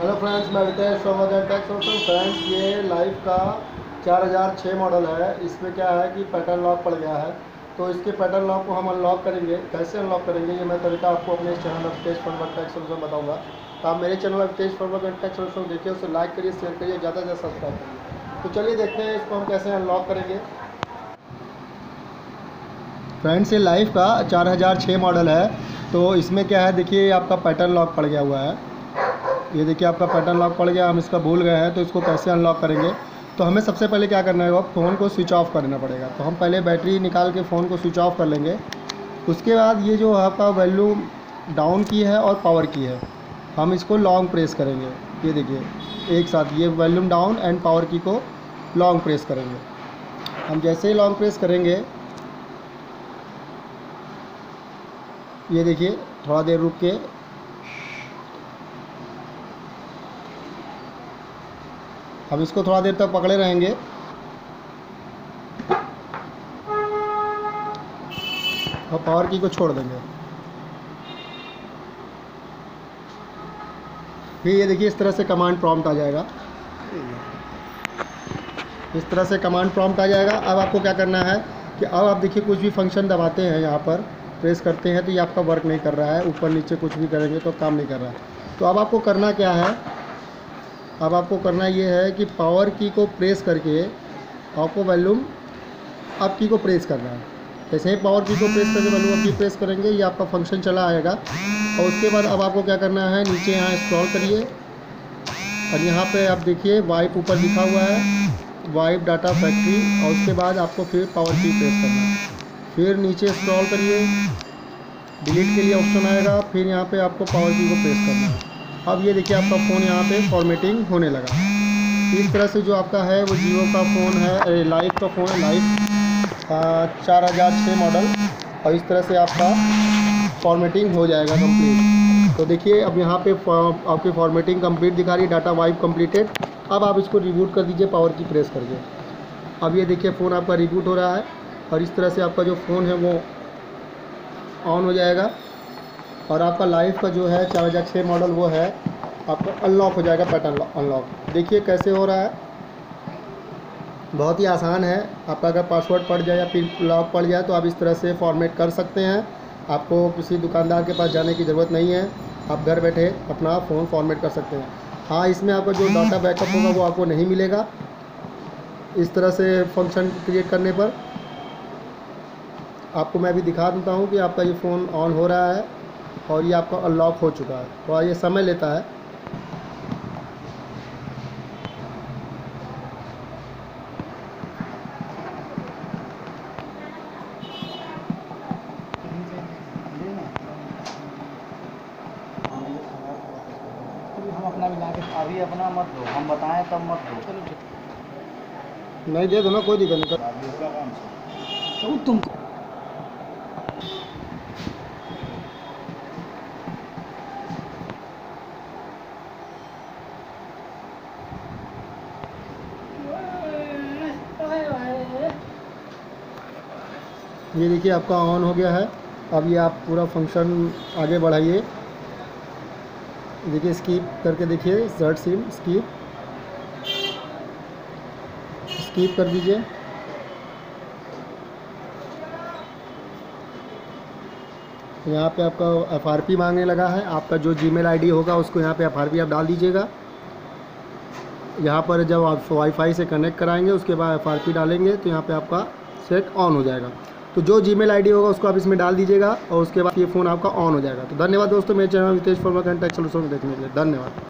Hello friends, मैं Avitej tax. और friends, ये लाइफ का 4006 मॉडल है। इसमें क्या है कि पैटर्न लॉक पड़ गया है, तो इसके पैटर्न लॉक को हम अनलॉक करेंगे। कैसे अनलॉक करेंगे ये मैं तरीका आपको अपने इस channel Avitej forward tax solution बताऊँगा। तो आप मेरे channel Avitej forward tax solution देखिए, उसे लाइक करिए, शेयर करिए, ज़्यादा से ज़्यादा सब्सक्राइब करिए। तो चलिए देखते हैं इसको हम कैसे अनलॉक करेंगे। फ्रेंड्स, ये लाइफ का 4006 मॉडल है। तो इसमें क्या है, देखिए आपका पैटर्न लॉक पड़ गया हुआ है। ये देखिए आपका पैटर्न लॉक पड़ गया, हम इसका भूल गए हैं। तो इसको कैसे अनलॉक करेंगे, तो हमें सबसे पहले क्या करना है, फ़ोन को स्विच ऑफ करना पड़ेगा। तो हम पहले बैटरी निकाल के फ़ोन को स्विच ऑफ कर लेंगे। उसके बाद ये जो आपका वॉल्यूम डाउन की है और पावर की है, हम इसको लॉन्ग प्रेस करेंगे। ये देखिए एक साथ ये वॉल्यूम डाउन एंड पावर की को लॉन्ग प्रेस करेंगे। हम जैसे ही लॉन्ग प्रेस करेंगे, ये देखिए थोड़ा देर रुक के हम इसको थोड़ा देर तक पकड़े रहेंगे। और पावर की को छोड़ देंगे। फिर ये देखिए इस तरह से कमांड प्रॉम्प्ट आ जाएगा। इस तरह से कमांड प्रॉम्प्ट आ जाएगा। अब आपको क्या करना है कि अब आप देखिए कुछ भी फंक्शन दबाते हैं, यहाँ पर प्रेस करते हैं तो ये आपका वर्क नहीं कर रहा है। ऊपर नीचे कुछ भी करेंगे तो काम नहीं कर रहा है। तो अब आपको करना क्या है, अब आपको करना ये है कि पावर की को प्रेस करके आपको वॉल्यूम अप की को प्रेस करना है। जैसे ही पावर की को प्रेस करके वॉल्यूम अप की प्रेस करेंगे, ये आपका फंक्शन चला आएगा। और उसके बाद अब आपको क्या करना है, नीचे यहाँ स्क्रॉल करिए और यहाँ पे आप देखिए वाइप ऊपर लिखा हुआ है, वाइप डाटा फैक्ट्री। और उसके बाद आपको फिर पावर की प्रेस करना है। फिर नीचे स्क्रॉल करिए, डिलीट के लिए ऑप्शन आएगा, फिर यहाँ पर आपको पावर की को प्रेस करना है। अब ये देखिए आपका फ़ोन यहाँ पे फॉर्मेटिंग होने लगा। इस तरह से जो आपका है वो जियो का फ़ोन है, लाइफ का फ़ोन है, लाइफ 4006 मॉडल। और इस तरह से आपका फॉर्मेटिंग हो जाएगा कंप्लीट। तो देखिए अब यहाँ पे आपकी फॉर्मेटिंग कंप्लीट दिखा रही है, डाटा वाइप कंप्लीटेड। अब आप इसको रिबूट कर दीजिए पावर की प्रेस करके। अब ये देखिए फ़ोन आपका रिबूट हो रहा है और इस तरह से आपका जो फ़ोन है वो ऑन हो जाएगा। और आपका लाइफ का जो है 4006 मॉडल वो है आपका अनलॉक हो जाएगा, पैटर्न अनलॉक। देखिए कैसे हो रहा है, बहुत ही आसान है। आपका अगर पासवर्ड पड़ जाए या पिन लॉक पड़ जाए तो आप इस तरह से फॉर्मेट कर सकते हैं। आपको किसी दुकानदार के पास जाने की ज़रूरत नहीं है, आप घर बैठे अपना फ़ोन फॉर्मेट कर सकते हैं। हाँ, इसमें आपका जो डाटा बैकअप होगा वो आपको नहीं मिलेगा इस तरह से फंक्शन क्रिएट करने पर। आपको मैं भी दिखा देता हूँ कि आपका ये फ़ोन ऑन हो रहा है और ये आपका अनलॉक हो चुका है। तो ये समय लेता है। हम अपना भी लाके अभी अपना मत दो, हम बताएं तब मत दो, नहीं दे दो ना, कोई दिक्कत नहीं। तो तुम ये देखिए आपका ऑन हो गया है। अब ये आप पूरा फंक्शन आगे बढ़ाइए। देखिए स्किप करके देखिए, सर्च सिम स्किप कर दीजिए। यहाँ पे आपका FRP मांगने लगा है। आपका जो जीमेल ID होगा उसको यहाँ पे FRP आप डाल दीजिएगा। यहाँ पर जब आप वाईफाई से कनेक्ट कराएंगे उसके बाद FRP डालेंगे तो यहाँ पे आपका सेट ऑन हो जाएगा। तो जो जीमेल ID होगा उसको आप इसमें डाल दीजिएगा और उसके बाद ये फ़ोन आपका ऑन हो जाएगा। तो धन्यवाद दोस्तों, मेरे channel Avitej forward tax solution देखने के लिए धन्यवाद।